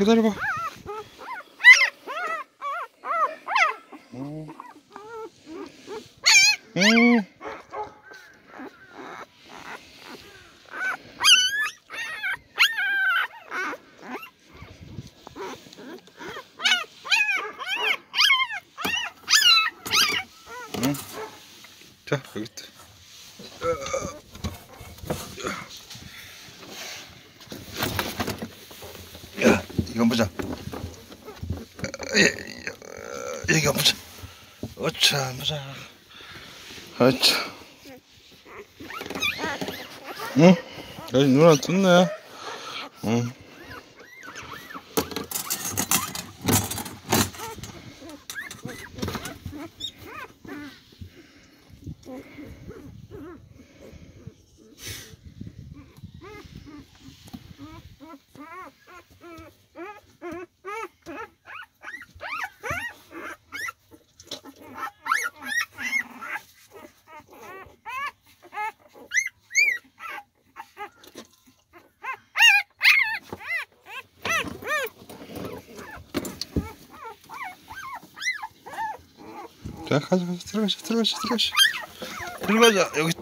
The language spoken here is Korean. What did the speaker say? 기다려봐. 자, 여기 있다. 야, 이건 보자. 이건 보자. 어차, 보자. 어차. 응? 여기 누나 뜯네. 응. 자, 가자, 들어가자. 들어가자. 여기